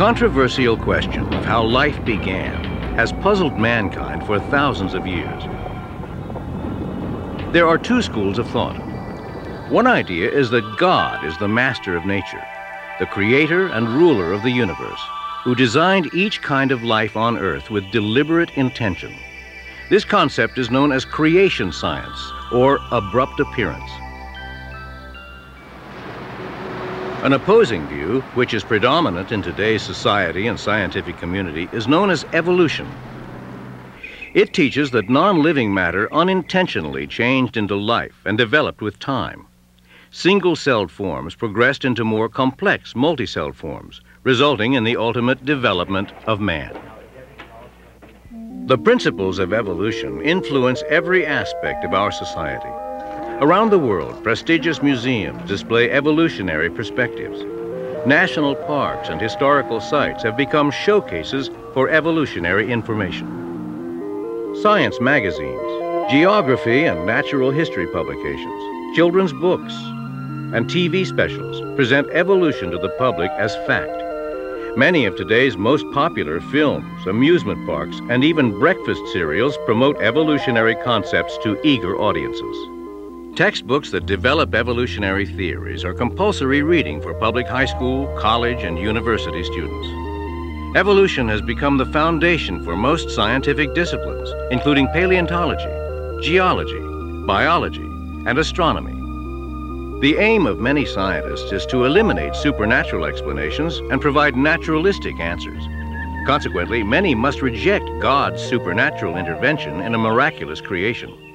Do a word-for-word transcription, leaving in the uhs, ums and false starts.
controversial question of how life began has puzzled mankind for thousands of years. There are two schools of thought. One idea is that God is the master of nature, the creator and ruler of the universe, who designed each kind of life on Earth with deliberate intention. This concept is known as creation science, or abrupt appearance. An opposing view, which is predominant in today's society and scientific community, is known as evolution. It teaches that non-living matter unintentionally changed into life and developed with time. Single-celled forms progressed into more complex multi-celled forms, resulting in the ultimate development of man. The principles of evolution influence every aspect of our society. Around the world, prestigious museums display evolutionary perspectives. National parks and historical sites have become showcases for evolutionary information. Science magazines, geography and natural history publications, children's books, and T V specials present evolution to the public as fact. Many of today's most popular films, amusement parks, and even breakfast cereals promote evolutionary concepts to eager audiences. Textbooks that develop evolutionary theories are compulsory reading for public high school, college, and university students. Evolution has become the foundation for most scientific disciplines, including paleontology, geology, biology, and astronomy. The aim of many scientists is to eliminate supernatural explanations and provide naturalistic answers. Consequently, many must reject God's supernatural intervention in a miraculous creation.